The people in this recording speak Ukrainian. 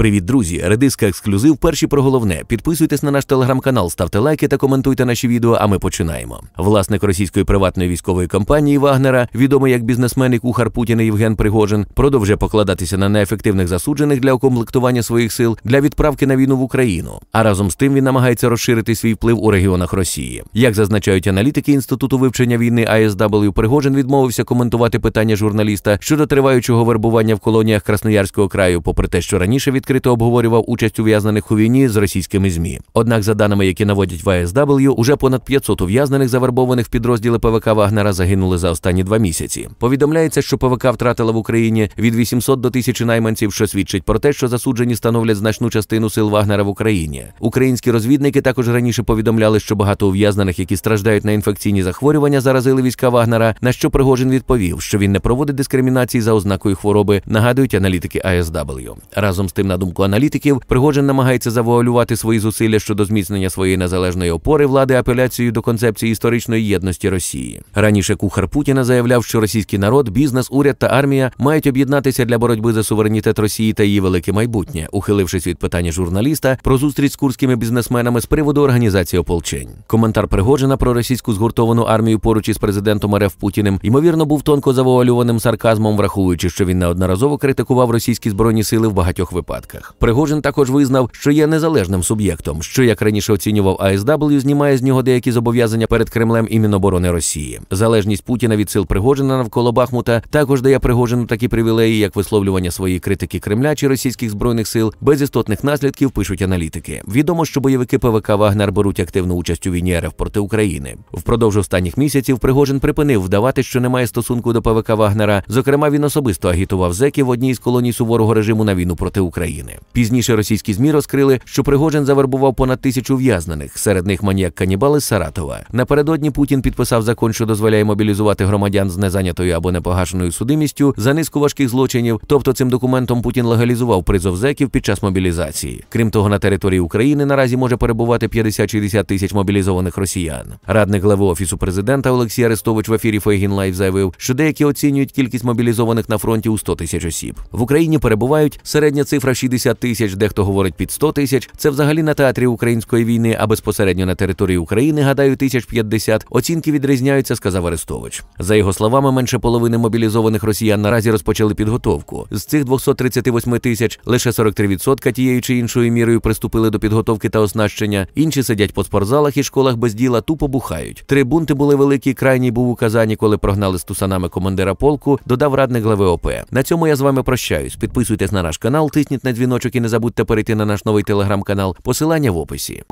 Привіт, друзі! Редиска ексклюзив. Перші про головне. Підписуйтесь на наш телеграм-канал, ставте лайки та коментуйте наші відео, а ми починаємо. Власник російської приватної військової компанії «Вагнера», відомий як бізнесмен і кухар Путіна Євген Пригожин, продовжує покладатися на неефективних засуджених для укомплектування своїх сил для відправки на війну в Україну. А разом з тим він намагається розширити свій вплив у регіонах Росії. Як зазначають аналітики Інституту вивчення війни ISW, Пригожин відмовився коментувати питання журналіста щодо триваючого вербування в колоніях Красноярського краю, попри те, що раніше відкрито обговорював участь ув'язнених у війні з російськими ЗМІ. Однак, за даними, які наводять в ISW, уже понад 500 ув'язнених, завербованих в підрозділи ПВК Вагнера, загинули за останні 2 місяці. Повідомляється, що ПВК втратила в Україні від 800 до 1000 найманців, що свідчить про те, що засуджені становлять значну частину сил Вагнера в Україні. Українські розвідники також раніше повідомляли, що багато ув'язнених, які страждають на інфекційні захворювання, заразили війська Вагнера, на що Пригожин відповів, що він не проводить дискримінації за ознакою хвороби, нагадують аналітики ISW. Разом з тим, на думку аналітиків, Пригожин намагається завуалювати свої зусилля щодо зміцнення своєї незалежної опори влади апеляцією до концепції історичної єдності Росії. Раніше кухар Путіна заявляв, що російський народ, бізнес, уряд та армія мають об'єднатися для боротьби за суверенітет Росії та її велике майбутнє, ухилившись від питання журналіста про зустріч з курськими бізнесменами з приводу організації ополчень. Коментар Пригожина про російську згуртовану армію поруч із президентом РФ Путіним, ймовірно, був тонко завуальованим сарказмом, враховуючи, що він неодноразово критикував російські збройні сили в багатьох випадках. Пригожин також визнав, що є незалежним суб'єктом, що, як раніше оцінював ISW, знімає з нього деякі зобов'язання перед Кремлем і Міноборони Росії. Залежність Путіна від сил Пригожина навколо Бахмута також дає Пригожину такі привілеї, як висловлювання своєї критики Кремля чи російських збройних сил, без істотних наслідків, пишуть аналітики. Відомо, що бойовики ПВК «Вагнер» беруть активну участь у війні РФ проти України. Впродовж останніх місяців Пригожин припинив вдавати, що немає стосунку до ПВК «Вагнера». Зокрема, він особисто агітував зеків в одній із колоній суворого режиму на війну проти України. Пізніше російські ЗМІ розкрили, що Пригожин завербував понад 1000 ув'язнених, серед них маніяк-канібал із Саратова. Напередодні Путін підписав закон, що дозволяє мобілізувати громадян з незайнятою або непогашеною судимістю за низку важких злочинів, тобто цим документом Путін легалізував призов зеків під час мобілізації. Крім того, на території України наразі може перебувати 50-60 тисяч мобілізованих росіян. Радник глави Офісу Президента Олексій Арестович в ефірі Feygin Live заявив, що деякі оцінюють кількість мобілізованих на фронті у 100 тисяч осіб. В Україні перебувають середня цифра 60 тисяч, дехто говорить під 100 тисяч. Це взагалі на театрі української війни, а безпосередньо на території України, гадаю, 1050. Оцінки відрізняються, сказав Арестович. За його словами, менше половини мобілізованих росіян наразі розпочали підготовку. З цих 238 тисяч лише 43% тією чи іншою мірою приступили до підготовки та оснащення. Інші сидять по спортзалах і школах без діла, тупо бухають. 3 бунти були великі, крайній був у Казані, коли прогнали з тусанами командира полку, додав радник глави ОП. На цьому я з вами прощаюсь. Підписуйтесь на наш канал, тисніть на дзвіночок і не забудьте перейти на наш новий телеграм-канал. Посилання в описі.